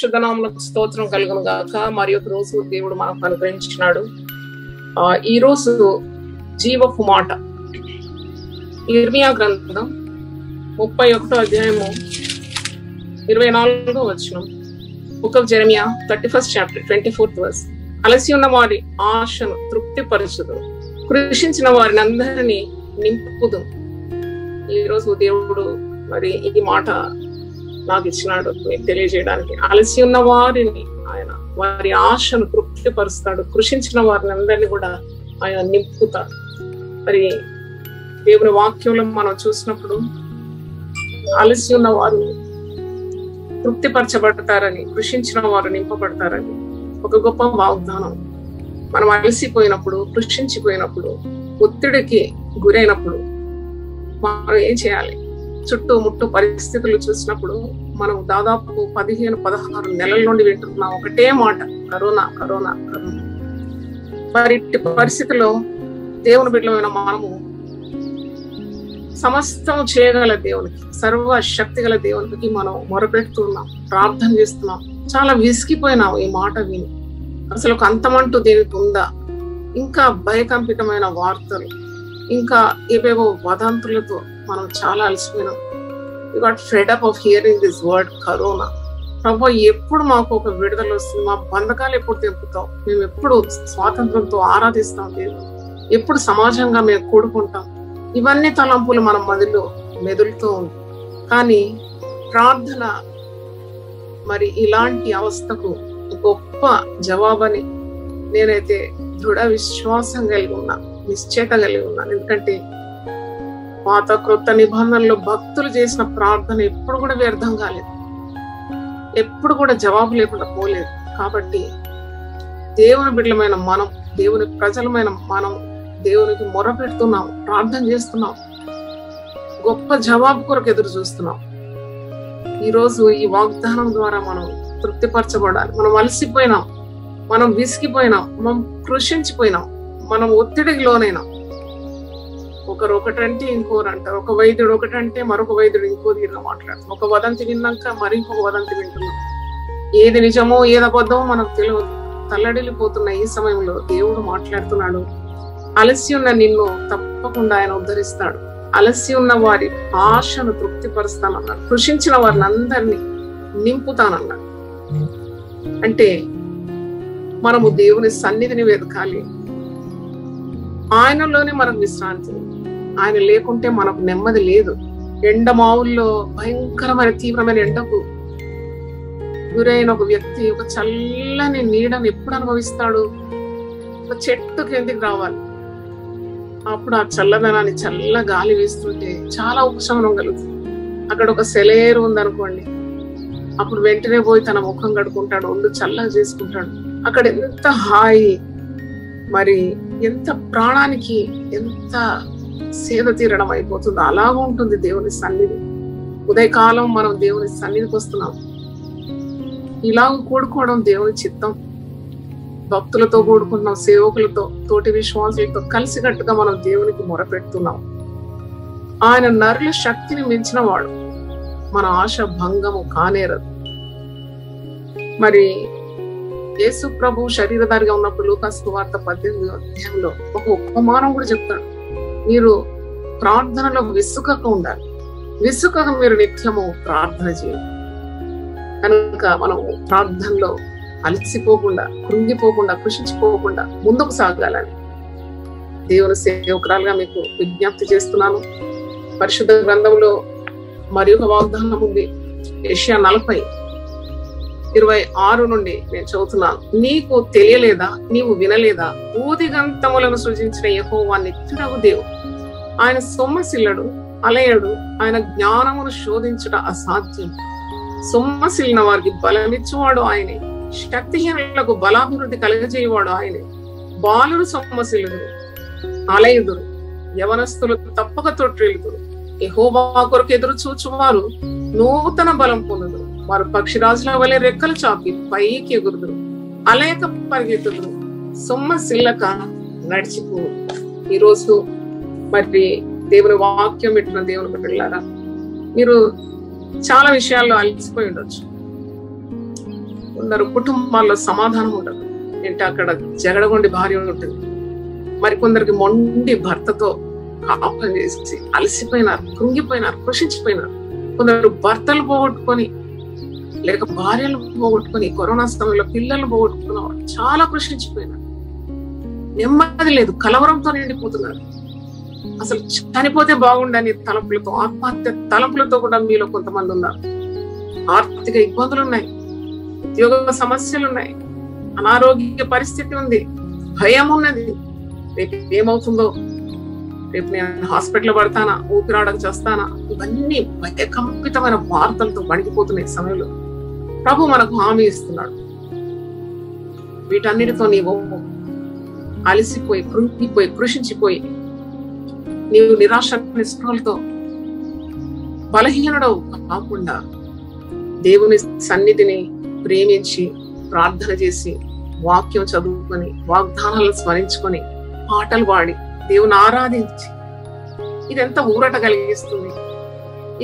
పరిశుద్ధనామములకు స్తోత్రం కలుగును గాక. మరి ఒక రోజు దేవుడు మనకు అనుగ్రహించినాడు. ఈరోజు జీవపు మాట, ఇర్మియా గ్రంథం 31వ అధ్యాయము 24వ వచనం, book of Jeremiah 31st chapter 24th verse. అలసి ఉన్న వారి ఆశను తృప్తిపరచుదు, కృషించిన వారిని అందరినీ నింపుదు. ఈరోజు దేవుడు మరి ఈ మాట నాకు ఇచ్చినాడు తెలియజేయడానికి. అలసి ఉన్న వారిని ఆయన వారి ఆశను తృప్తిపరుస్తాడు, కృషించిన వారిని అందరినీ కూడా ఆయన నింపుతాడు. మరి దేవుని వాక్యంలో మనం చూసినప్పుడు అలసి ఉన్న వారు తృప్తిపరచబడతారని, కృషించిన వారు నింపబడతారని ఒక గొప్ప వాగ్దానం. మనం అలసిపోయినప్పుడు, కృషించిపోయినప్పుడు, ఒత్తిడికి గురైనప్పుడు మనం ఏం చేయాలి? చుట్టూ ముట్టు పరిస్థితులు చూసినప్పుడు మనం దాదాపు 15-16 నెలల నుండి వింటున్నాం ఒకటే మాట, కరోనా కరోనా కరోనా. మరి పరిస్థితుల్లో దేవుని బిడ్డలైన మనము సమస్తం చేయగల దేవునికి, సర్వశక్తి గల దేవునికి మనం మొరపెడుతున్నాం, ప్రార్థన చేస్తున్నాం. చాలా విసిగిపోయినాం ఈ మాట విని. అసలు ఒక అంతమంటూ దీనికి ఉందా? ఇంకా భయకంపితమైన వార్తలు, ఇంకా ఏవేవో వదంతులతో మనం చాలా అలసిపోయినాం. You got fed up of hearing this word corona. ప్రభు, ఎప్పుడు మాకు ఒక విడుదల వస్తుంది? మా బంధకాలు ఎప్పుడు తెంపుతాం? మేము ఎప్పుడు స్వాతంత్రంతో ఆరాధిస్తాం దేవుడు? ఎప్పుడు సమాజంగా మేము కూడుకుంటాం? ఇవన్నీ తలంపులు మన మదిలో మెదులుతూ ఉంది. కానీ ప్రార్థన మరి ఇలాంటి అవస్థకు గొప్ప జవాబని నేనైతే దృఢ విశ్వాసం కలిగి ఉన్నా, నిశ్చయత కలిగి ఉన్నాను. ఎందుకంటే పాత క్రొత్త నిబంధనలో భక్తులు చేసిన ప్రార్థన ఎప్పుడు కూడా వ్యర్థం కాలేదు, ఎప్పుడు కూడా జవాబు లేకుండా పోలేదు. కాబట్టి దేవుని బిడ్డలమైన మనం, దేవుని ప్రజలమైన మనం దేవునికి మొర పెడుతున్నాం, ప్రార్థన చేస్తున్నాం, గొప్ప జవాబు కొరకు ఎదురు చూస్తున్నాం. ఈరోజు ఈ వాగ్దానం ద్వారా మనం తృప్తిపరచబడాలి. మనం అలసిపోయినాం, మనం విసిగిపోయినాం, మనం కృషించిపోయినాం, మనం ఒత్తిడికి లోనైనాం. ఒకరు ఒకటంటే ఇంకోరు అంటారు, ఒక వైద్యుడు ఒకటంటే మరొక వైద్యుడు ఇంకో తీరుగా మాట్లాడుతున్నాం, ఒక వదంతి విన్నాక మరి ఇంకొక వదంతి వింటున్నాం. ఏది నిజమో ఏది అబద్ధమో మనకు తెలియదు. తల్లడిల్లిపోతున్న ఈ సమయంలో దేవుడు మాట్లాడుతున్నాడు. అలసి ఉన్న నిన్ను తప్పకుండా ఆయన ఉద్ధరిస్తాడు, అలసి ఉన్న వారి ఆశను తృప్తిపరుస్తానన్నాడు, కృషించిన వారిని అందరినీ నింపుతానన్నాడు. అంటే మనము దేవుని సన్నిధిని వెతకాలి. ఆయనలోనే మనకు విశ్రాంతి. ఆయన లేకుంటే మనకు నెమ్మది లేదు. ఎండమావుల్లో భయంకరమైన తీవ్రమైన ఎండకు గురైన ఒక వ్యక్తి ఒక చల్లని నీడను ఎప్పుడు అనుభవిస్తాడు? ఒక చెట్టు కిందికి రావాలి, అప్పుడు ఆ చల్లదనాన్ని, చల్ల గాలి వేస్తుంటే చాలా ఉపశమనం కలుగుతుంది. అక్కడ ఒక సెలేరు ఉందనుకోండి, అప్పుడు వెంటనే పోయి తన ముఖం కడుక్కుంటాడు, ఒళ్ళు చల్లగా చేసుకుంటాడు. అక్కడ ఎంత హాయి, మరి ఎంత ప్రాణానికి ఎంత సేద తీరడం అయిపోతుందో అలాగే ఉంటుంది దేవుని సన్నిధి. ఉదయకాలం మనం దేవుని సన్నిధికి వస్తున్నాం. ఇలాగ కూడుకోవడం దేవుని చిత్తం. భక్తులతో కూడుకున్నాం, సేవకులతో, తోటి విశ్వాసులతో కలిసికట్టుగా మనం దేవునికి మొరపెడుతున్నాం. ఆయన నరుల శక్తిని మించిన వాడు, మన ఆశ భంగము కానేరదు. మరి యేసు ప్రభు శరీరధారిగా ఉన్నప్పుడు లూకాసువార్త 18వ అధ్యాయంలో ఒక ఉపమానం కూడా చెప్తాడు. మీరు ప్రార్థనలో విసుకక ఉండాలి, విసుకక మీరు నిత్యము ప్రార్థన చేయాలి. కనుక మనం ప్రార్థనలో అలసిపోకుండా, కృంగిపోకుండా, కృషించిపోకుండా ముందుకు సాగాలని దేవుని సేవకురాలుగా మీకు విజ్ఞప్తి చేస్తున్నాను. పరిశుద్ధ గ్రంథంలో మరి ఒక వాగ్దానం ఉంది. యెషయా 40:26 నుండి నేను చదువుతున్నాను. నీకు తెలియలేదా? నీవు వినలేదా? ఊదిగంతములను సృజించిన యెహోవా నిత్యుడగు దేవుడు. ఆయన సొమ్మసిల్లడు, అలయడు. ఆయన జ్ఞానమును శోధించుట అసాధ్యం. సొమ్మసిల్లిన వారికి బలమిచ్చువాడు ఆయనే, శక్తిహీనులకు బలాభివృద్ధి కలుగజేయవాడు ఆయనే. బాలుడు సొమ్మసిల్లుదురు, అలయుదురు, యవనస్తులు తప్పక తొట్టిల్లుదురు. యెహోవా కొరకు ఎదురు చూచువారు నూతన బలం పొందుదురు. వారు పక్షిరాజుల వలె రెక్కలు చాపి పైకి ఎగురుదురు. అలయక పరిగెత్తుదురు, సొమ్మసిల్లక నడిచిపో. ఈరోజు మరి దేవుని వాక్యం పెట్టిన దేవుని బిడ్డలారా, మీరు చాలా విషయాల్లో అలసిపోయి ఉండొచ్చు. కొందరు కుటుంబాల్లో సమాధానం ఉండదు. ఏంటి అక్కడ జగడగొండి భార్య ఉంటుంది, మరికొందరికి మొండి భర్తతో కాపురం చేసి అలసిపోయినారు, కృంగిపోయినారు, కృషించిపోయినారు. కొందరు భర్తలు పోగొట్టుకొని లేక భార్యలు పోగొట్టుకొని, కరోనా సమయంలో పిల్లలు పోగొట్టుకున్న వాళ్ళు చాలా కృషించిపోయినారు. నెమ్మది లేదు, కలవరంతో నిండిపోతున్నారు. అసలు చనిపోతే బాగుండని తలంపులతో, ఆత్మహత్య తలంపులతో కూడా మీలో కొంతమంది ఉన్నారు. ఆర్థిక ఇబ్బందులు ఉన్నాయి, ఉద్యోగ సమస్యలు ఉన్నాయి, అనారోగ్య పరిస్థితి ఉంది, భయం ఉన్నది. రేపు ఏమవుతుందో, రేపు నేను హాస్పిటల్ పడతానా, ఊపిరాడక చేస్తానా, ఇవన్నీ భయకంపితమైన వార్తలతో వణికిపోతున్న ఈ సమయంలో ప్రభు మనకు హామీ ఇస్తున్నాడు. వీటన్నిటితో నీవు అలసిపోయి, కృంగిపోయి, కృషించిపోయి, నీవు నిరాశ నిస్పృహలతో బలహీనుడవు కాకుండా దేవుని సన్నిధిని ప్రేమించి, ప్రార్థన చేసి, వాక్యం చదువుకొని, వాగ్దానాలను స్మరించుకొని, పాటలు పాడి, దేవుని ఆరాధించి, ఇదెంత ఊరట కలిగిస్తుంది,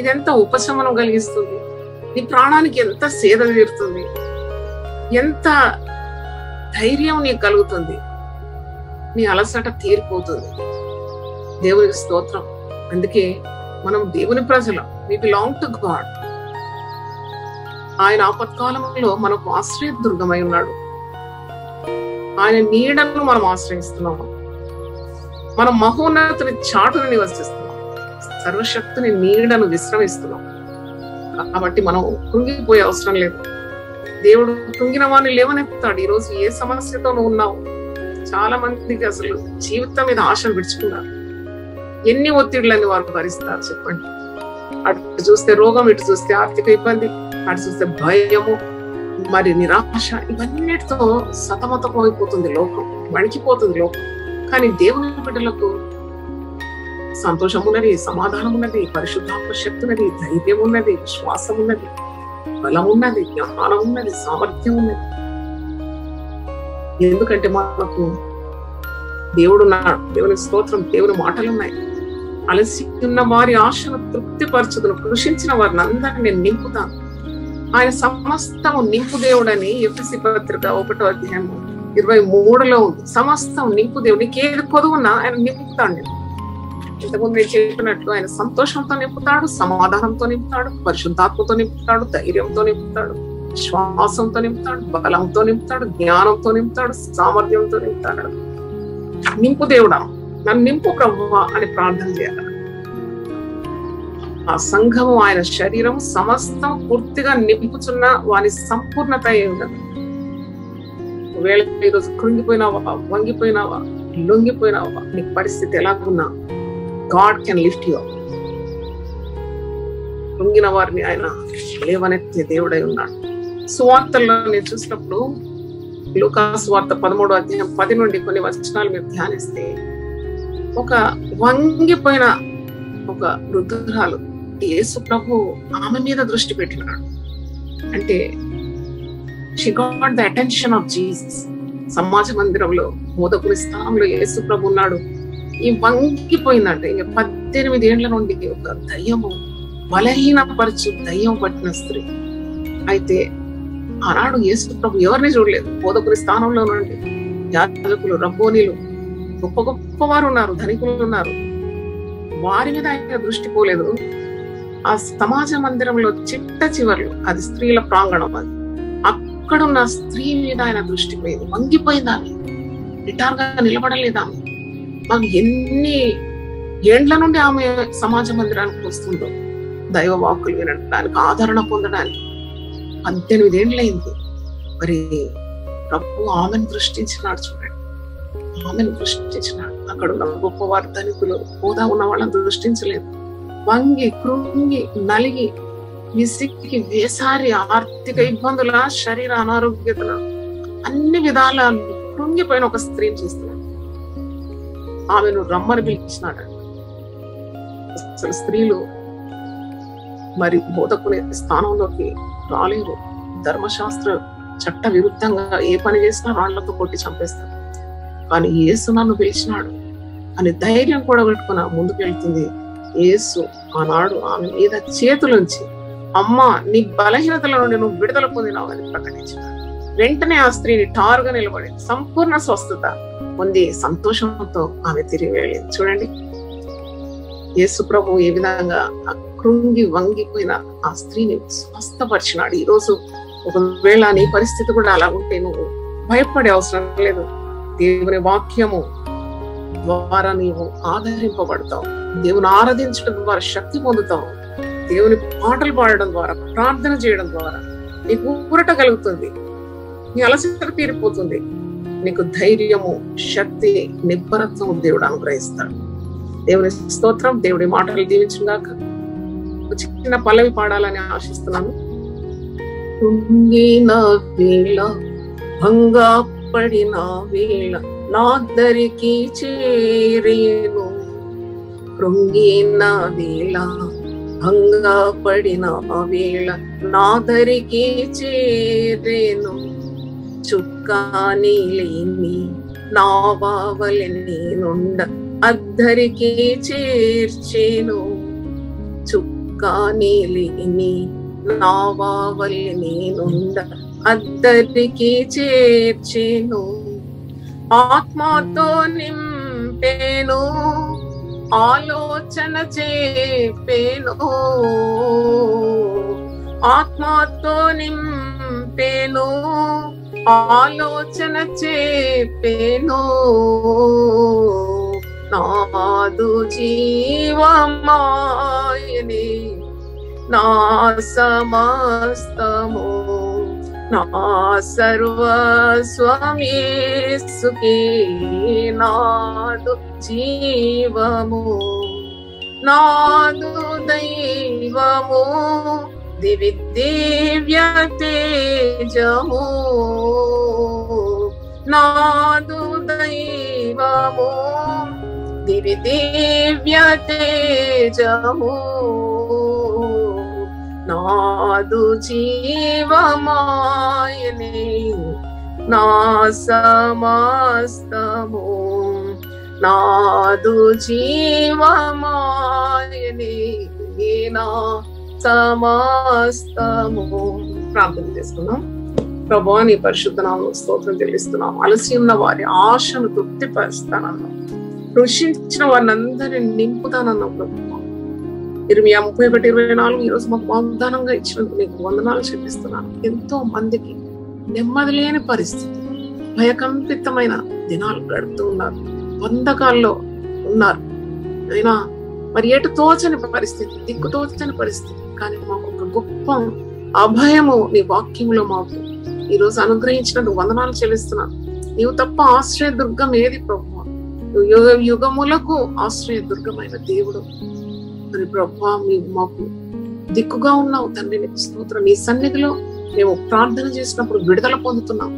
ఇదెంత ఉపశమనం కలిగిస్తుంది, నీ ప్రాణానికి ఎంత సేద తీరుతుంది, ఎంత ధైర్యం నీకు కలుగుతుంది, నీ అలసట తీరిపోతుంది. దేవునికి స్తోత్రం. అందుకే మనం దేవుని ప్రజలం, వి బిలాంగ్ టు గాడ్. ఆయన ఆపత్కాలంలో మనకు ఆశ్రయ దుర్గమై ఉన్నాడు. ఆయన నీడను మనం ఆశ్రయిస్తున్నాము. మనం మహోన్నతుని చాటును నివసిస్తున్నాం, సర్వశక్తుని నీడను విశ్రమిస్తున్నాం. కాబట్టి మనం కృంగిపోయే అవసరం లేదు. దేవుడు కృంగిన వాడిని లేవనెత్తాడు. ఈరోజు ఏ సమస్యతో నువ్వు ఉన్నావు? చాలా మందికి అసలు జీవితం మీద ఆశలు విడుచుకున్నారు. ఎన్ని ఒత్తిళ్లని వారు భరిస్తారు చెప్పండి. అటు చూస్తే రోగం, ఇటు చూస్తే ఆర్థిక ఇబ్బంది, అటు చూస్తే భయము, మరి నిరాశ, ఇవన్నిటితో సతమతమైపోతుంది లోకం, వణికిపోతుంది లోకం. కానీ దేవుని బిడ్డలకు సంతోషం ఉన్నది, సమాధానం ఉన్నది, పరిశుద్ధాత్మ శక్తి ఉన్నది, ధైర్యం ఉన్నది, విశ్వాసం ఉన్నది, బలం ఉన్నది, జ్ఞానం ఉన్నది, సామర్థ్యం ఉన్నది. ఎందుకంటే మనకు దేవుడున్నాడు. దేవుని స్తోత్రం. దేవుని మాటలు ఉన్నాయి. అలసి ఉన్న వారి ఆశను తృప్తిపరచుదును, కృషించిన వారిని అందరినీ నేను నింపుతాను. ఆయన సమస్తము నింపు దేవుడని ఎఫెసీ పత్రిక 1:23 ఉంది. సమస్తం నింపు దేవుడు. నీకేది కొదువున్నా ఆయన నింపుతాడు. నేను ఇంతకుముందు నేను చెప్పినట్లు ఆయన సంతోషంతో నింపుతాడు, సమాధానంతో నింపుతాడు, పరిశుద్ధాత్మతో నింపుతాడు, ధైర్యంతో నింపుతాడు, విశ్వాసంతో నింపుతాడు, బలంతో నింపుతాడు, జ్ఞానంతో నింపుతాడు, సామర్థ్యంతో నింపుతాడు. నింపు దేవుడా, నన్ను నింపు ప్రభువా అని ప్రార్థన చేయాలి. ఆ సంఘము, ఆయన శరీరం సమస్తం పూర్తిగా నింపుచున్న వాని సంపూర్ణత అయి ఉండదు. ఒకవేళ ఈరోజు కృంగిపోయినావా, వంగిపోయినావా, లొంగిపోయినావా, నీ పరిస్థితి ఎలాగున్నా, God can lift you up. కృంగిన వారిని ఆయన లేవనెత్తే దేవుడై ఉన్నాడు. సువార్తల్లో నేను చూసినప్పుడు లూకాసువార్త 13:10 నుండి కొన్ని వచనాలు మీరు ధ్యానిస్తే, ఒక వంగిపోయిన ఒక వృద్ధురాలు, యేసు ప్రభు ఆమె మీద దృష్టి పెట్టినాడు. అంటే she got the attention of Jesus. సమాజ మందిరంలో మోదకుని స్థానంలో యేసు ప్రభు ఉన్నాడు. ఈ వంగిపోయిందంటే 18 ఏళ్ల నుండి ఒక దయ్యము, బలహీనపరచు దయ్యం పట్టిన స్త్రీ. అయితే ఆనాడు యేసు ప్రభు ఎవరిని చూడలేదు. బోధకుని స్థానంలో నుండి యాజకులు, రబ్బోనీలు, గొప్ప గొప్ప వారు ఉన్నారు, ధనికులు ఉన్నారు, వారి మీద ఆయన దృష్టి పోలేదు. ఆ సమాజ మందిరంలో చిట్ట చివర్లు, అది స్త్రీల ప్రాంగణం, అది అక్కడున్న స్త్రీ మీద ఆయన దృష్టి పోయేది. వంగిపోయిందాన్ని, నిటారుగా నిలబడలేదాన్ని. మాకు ఎన్ని ఏండ్ల నుండి ఆమె సమాజ మందిరానికి వస్తుందో దైవ వాక్కులు వినడానికి, ఆదరణ పొందడానికి. 18 ఏళ్ళయింది. మరి ప్రభు ఆమెను దృష్టించినాడు. చూడండి, ఆమెను దృష్టించినాడు. అక్కడ ఉన్న గొప్ప వారి, ధనికులు, హోదా ఉన్న వాళ్ళని దృష్టించలేదు. వంగి, కృంగి, నలిగి, విసిక్కి, వేసారి, ఆర్థిక ఇబ్బందుల, శరీర అనారోగ్యతల, అన్ని విధాల కృంగిపోయిన ఒక స్త్రీని చూస్తున్నాడు. ఆమెను రమ్మని పిలిచినాడు. అసలు స్త్రీలు మరి బోధకునే స్థానంలోకి రాలేరు. ధర్మశాస్త్ర చట్ట విరుద్ధంగా ఏ పని చేసినా రాళ్లతో కొట్టి చంపేస్తారు. కానీ యేసు నన్ను పిలిచినాడు అని ధైర్యం కూడా పెట్టుకుని ముందుకు వెళ్తుంది. యేసు ఆనాడు ఆమె మీద చేతులుంచి, అమ్మ, నీ బలహీనతల నుండి నువ్వు విడుదల పొందినావు అని ప్రకటించినాడు. వెంటనే ఆ స్త్రీ టారుగా నిలబడింది. సంపూర్ణ స్వస్థత పొంది సంతోషంతో ఆమె తిరిగి వెళ్ళింది. చూడండి, యేసు ప్రభు ఏ విధంగా కృంగి వంగిపోయిన ఆ స్త్రీని స్వస్థపరిచినాడు. ఈరోజు ఒకవేళ నీ పరిస్థితి కూడా అలా ఉంటే నువ్వు భయపడే అవసరం లేదు. దేవుని వాక్యము ద్వారా నీవు ఆదరింపబడతావు, దేవుని ఆరాధించడం ద్వారా శక్తి పొందుతావు, దేవుని పాటలు పాడడం ద్వారా, ప్రార్థన చేయడం ద్వారా నీకు ఊరట కలుగుతుంది, నీ అలసట తీరిపోతుంది, నీకు ధైర్యము, శక్తి, నిబ్బరత్వం దేవుడు అనుగ్రహిస్తాడు. దేవుని స్తోత్రం. దేవుడి మాటలు దీవించుగాక. చిన్న పల్లవి పాడాలని ఆశిస్తున్నాను. భంగపడిన వేళ నాదరికి చేరేను, కృంగిన వేళ భంగపడిన వేళ నాదరికి చేరేను, చుక్కాని లేని నా బావలే నేనుండ అద్దరికి చేర్చేను, చుక్కాని లేని నా బావలే నేనుండ అద్దరికి చేర్చేను, ఆత్మతో నింపేను, ఆలోచన చేపెను, ఆత్మతో నింపేను, ఆలోచన చేపెను, నాదు జీవమాయనే, నా సమస్తము, నా సర్వస్వమేసుకే, నాదు జీవము, నాదు దైవము, దివి దివ్య తేజము, నాదు దైవము, దివి దివ్య తేజము, నాదు జీవమాయనే, నా సమస్తము, నాదు జీవమాయనే, నా సమస్తము. ప్రార్థన చేసుకున్నాం. ప్రభువా, నీ పరిశుద్ధ నామమునకు స్తోత్రం చెల్లిస్తున్నాం. అలసి ఉన్న వారి ఆశను తృప్తిపరుస్తానన్నాం, ఋషించిన వారిని అందరిని నింపుతానన్నాం. ప్రభువా, 31, 24 ఈరోజు మాకు వాగ్దానంగా ఇచ్చినందుకు నీకు వందనాలు చెల్లిస్తున్నాను. ఎంతో మందికి నెమ్మది లేని పరిస్థితి, భయకంపితమైన దినాలు గడుపుతూ ఉన్నారు, బంధకాల్లో ఉన్నారు అయినా, మరి ఎటు తోచని పరిస్థితి, దిక్కుతోచని పరిస్థితి. కానీ మాకు ఒక గొప్ప అభయము నీ వాక్యంలో మాకు ఈరోజు అనుగ్రహించినందుకు వందనాలు చెల్లిస్తున్నాను. నీవు తప్ప ఆశ్రయ దుర్గం ఏది ప్రభువా? యుగ యుగములకు ఆశ్రయ దుర్గమైన దేవుడు ప్రభువా, నీవు మాకు దిక్కుగా ఉన్నావు తండ్రి. నీకు స్తోత్రం. నీ సన్నిధిలో మేము ప్రార్థన చేసినప్పుడు విడుదల పొందుతున్నాం,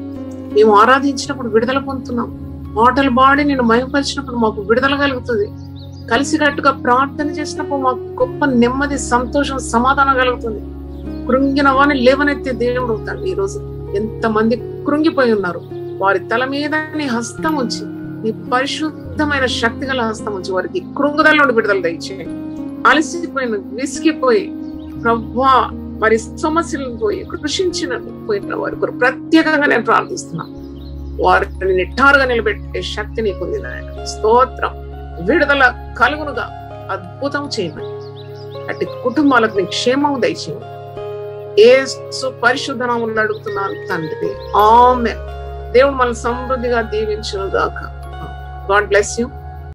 మేము ఆరాధించినప్పుడు విడుదల పొందుతున్నాం, మాటలు పాడి నేను మయపరిచినప్పుడు మాకు విడుదల కలుగుతుంది, కలిసికట్టుగా ప్రార్థన చేసినప్పుడు మాకు గొప్ప నెమ్మది, సంతోషం, సమాధానం కలుగుతుంది. కృంగిన వాని లేవనెత్తే దేవుడు తండ్రి. ఈరోజు ఎంతమంది కృంగిపోయి ఉన్నారు, వారి తల మీద నీ హస్తం ఉంచి, నీ పరిశుద్ధమైన శక్తి గల హస్తం ఉంచి వారికి కృంగుదల నుండి విడుదల దయచేయండి. అలసిపోయిన, విసిగిపోయి ప్రభువా, వారి సమస్యలను పోయి కృషించిన పోయిన వారి కొరకు ప్రత్యేకంగా నేను ప్రార్థిస్తున్నాను. వారిని నిట్టారుగా నిలబెట్టే శక్తి నీకుంది. స్తోత్రం. విడుదల కలుగునుగా, అద్భుతం చేయమని, అటు కుటుంబాలకు నీ క్షేమం దయచేయమని యేసు పరిశుద్ధ నామమున అడుగుతున్నాను తండ్రి. ఆమేన్. దేవుడు మనల్ని సమృద్ధిగా దీవించును గాక. God bless you.